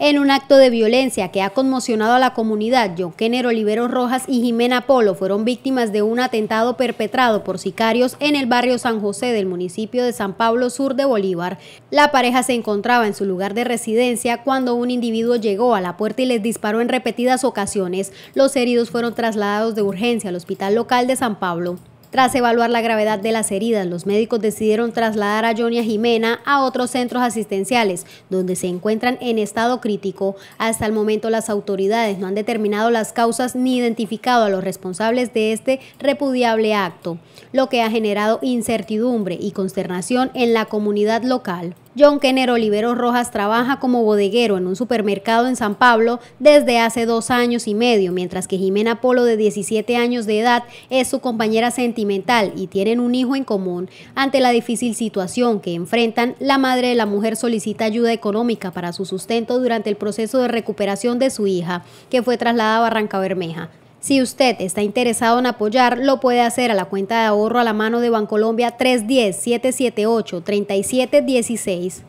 En un acto de violencia que ha conmocionado a la comunidad, John Kenner Oliveros Rojas y Jimena Polo fueron víctimas de un atentado perpetrado por sicarios en el barrio San José del municipio de San Pablo, sur de Bolívar. La pareja se encontraba en su lugar de residencia cuando un individuo llegó a la puerta y les disparó en repetidas ocasiones. Los heridos fueron trasladados de urgencia al hospital local de San Pablo. Tras evaluar la gravedad de las heridas, los médicos decidieron trasladar a John y a Jimena a otros centros asistenciales, donde se encuentran en estado crítico. Hasta el momento, las autoridades no han determinado las causas ni identificado a los responsables de este repudiable acto, lo que ha generado incertidumbre y consternación en la comunidad local. John Kenner Oliveros Rojas trabaja como bodeguero en un supermercado en San Pablo desde hace 2 años y medio, mientras que Jimena Polo, de 17 años de edad, es su compañera sentimental y tienen un hijo en común. Ante la difícil situación que enfrentan, la madre de la mujer solicita ayuda económica para su sustento durante el proceso de recuperación de su hija, que fue trasladada a Barrancabermeja. Si usted está interesado en apoyar, lo puede hacer a la cuenta de ahorro a la mano de Bancolombia 310-778-3716.